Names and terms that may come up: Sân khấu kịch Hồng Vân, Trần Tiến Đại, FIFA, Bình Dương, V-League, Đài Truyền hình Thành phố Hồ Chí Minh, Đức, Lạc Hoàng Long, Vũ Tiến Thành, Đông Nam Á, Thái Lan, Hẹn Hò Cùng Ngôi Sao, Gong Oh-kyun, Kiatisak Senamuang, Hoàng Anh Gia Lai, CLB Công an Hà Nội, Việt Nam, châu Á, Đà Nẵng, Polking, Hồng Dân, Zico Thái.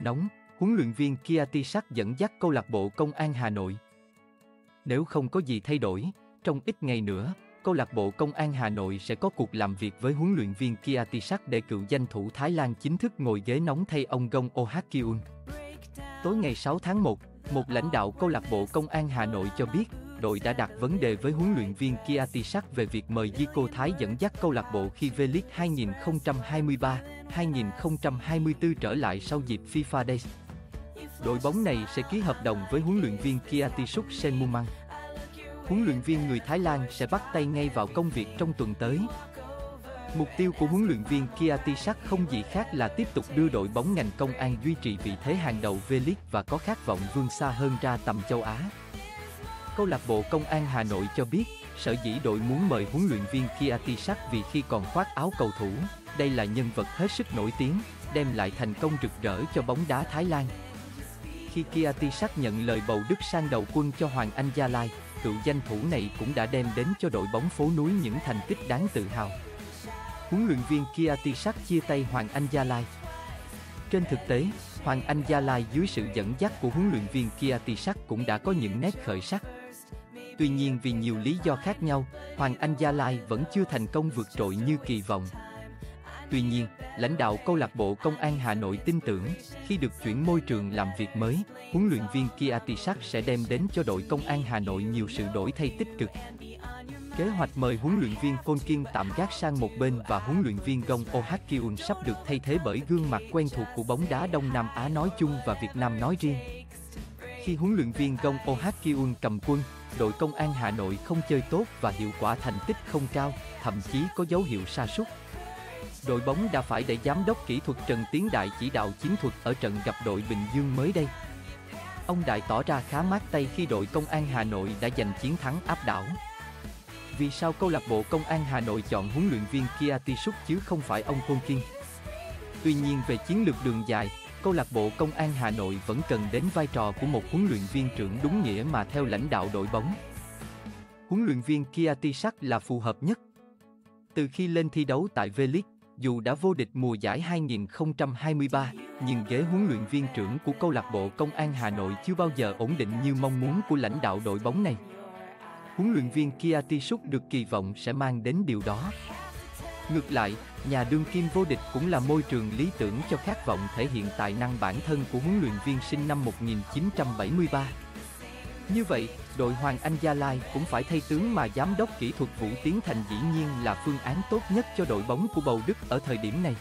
đóng, huấn luyện viên Kiatisak dẫn dắt câu lạc bộ Công an Hà Nội. Nếu không có gì thay đổi, trong ít ngày nữa, câu lạc bộ Công an Hà Nội sẽ có cuộc làm việc với huấn luyện viên Kiatisak để cựu danh thủ Thái Lan chính thức ngồi ghế nóng thay ông Gong Oh-kyun. Tối ngày 6 tháng 1, một lãnh đạo câu lạc bộ Công an Hà Nội cho biết, đội đã đặt vấn đề với huấn luyện viên Kiatisak về việc mời Zico Thái dẫn dắt câu lạc bộ khi V-League 2023-2024 trở lại sau dịp FIFA Days. Đội bóng này sẽ ký hợp đồng với huấn luyện viên Kiatisak Senamuang. Huấn luyện viên người Thái Lan sẽ bắt tay ngay vào công việc trong tuần tới. Mục tiêu của huấn luyện viên Kiatisak không gì khác là tiếp tục đưa đội bóng ngành công an duy trì vị thế hàng đầu V-League và có khát vọng vươn xa hơn ra tầm châu Á. Câu lạc bộ Công an Hà Nội cho biết, sở dĩ đội muốn mời huấn luyện viên Kiatisak vì khi còn khoác áo cầu thủ, đây là nhân vật hết sức nổi tiếng, đem lại thành công rực rỡ cho bóng đá Thái Lan. Khi Kiatisak nhận lời bầu Đức sang đầu quân cho Hoàng Anh Gia Lai, cựu danh thủ này cũng đã đem đến cho đội bóng phố núi những thành tích đáng tự hào. Huấn luyện viên Kiatisak chia tay Hoàng Anh Gia Lai. Trên thực tế, Hoàng Anh Gia Lai dưới sự dẫn dắt của huấn luyện viên Kiatisak cũng đã có những nét khởi sắc. Tuy nhiên vì nhiều lý do khác nhau, Hoàng Anh Gia Lai vẫn chưa thành công vượt trội như kỳ vọng. Tuy nhiên, lãnh đạo câu lạc bộ Công an Hà Nội tin tưởng, khi được chuyển môi trường làm việc mới, huấn luyện viên Kiatisak sẽ đem đến cho đội Công an Hà Nội nhiều sự đổi thay tích cực. Kế hoạch mời huấn luyện viên Polking tạm gác sang một bên và huấn luyện viên Gong Oh-kyun sắp được thay thế bởi gương mặt quen thuộc của bóng đá Đông Nam Á nói chung và Việt Nam nói riêng. Khi huấn luyện viên Gong Oh-kyun cầm quân, đội Công an Hà Nội không chơi tốt và hiệu quả thành tích không cao, thậm chí có dấu hiệu sa sút. Đội bóng đã phải để giám đốc kỹ thuật Trần Tiến Đại chỉ đạo chiến thuật ở trận gặp đội Bình Dương mới đây. Ông Đại tỏ ra khá mát tay khi đội Công an Hà Nội đã giành chiến thắng áp đảo. Vì sao câu lạc bộ Công an Hà Nội chọn huấn luyện viên Kiatisak chứ không phải ông Polking? Tuy nhiên về chiến lược đường dài, câu lạc bộ Công an Hà Nội vẫn cần đến vai trò của một huấn luyện viên trưởng đúng nghĩa mà theo lãnh đạo đội bóng. Huấn luyện viên Kiatisak là phù hợp nhất. Từ khi lên thi đấu tại V-League, dù đã vô địch mùa giải 2023, nhưng ghế huấn luyện viên trưởng của câu lạc bộ Công an Hà Nội chưa bao giờ ổn định như mong muốn của lãnh đạo đội bóng này. Huấn luyện viên Kiatisak được kỳ vọng sẽ mang đến điều đó. Ngược lại, nhà đương kim vô địch cũng là môi trường lý tưởng cho khát vọng thể hiện tài năng bản thân của huấn luyện viên sinh năm 1973. Như vậy, đội Hoàng Anh Gia Lai cũng phải thay tướng mà giám đốc kỹ thuật Vũ Tiến Thành dĩ nhiên là phương án tốt nhất cho đội bóng của Bầu Đức ở thời điểm này.